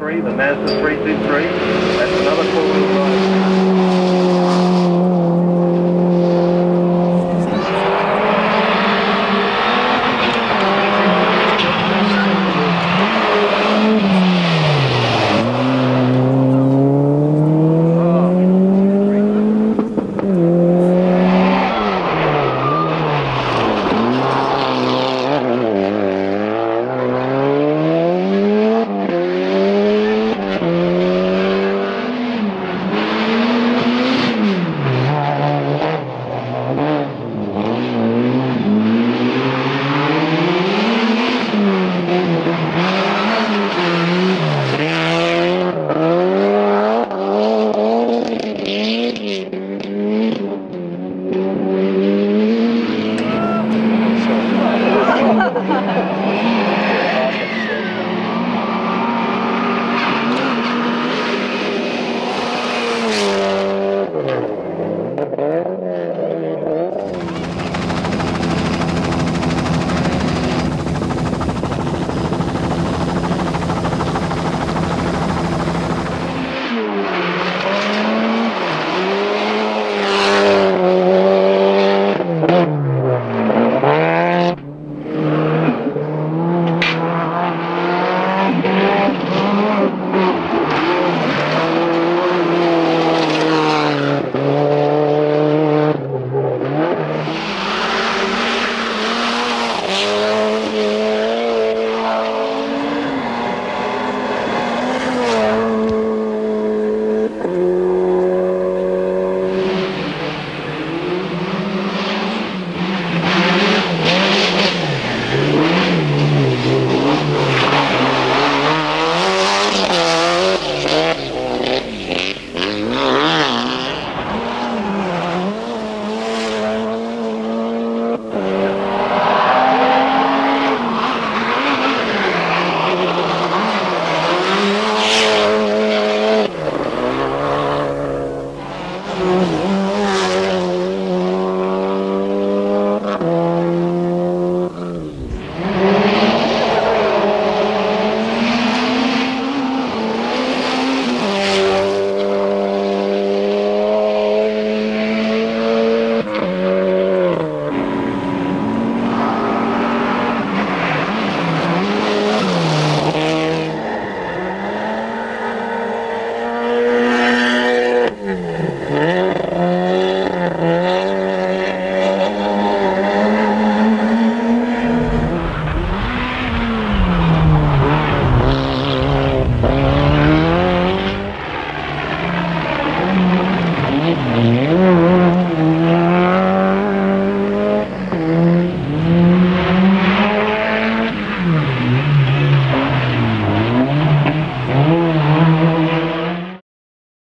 the Mazda 323, that's another four-wheel drive.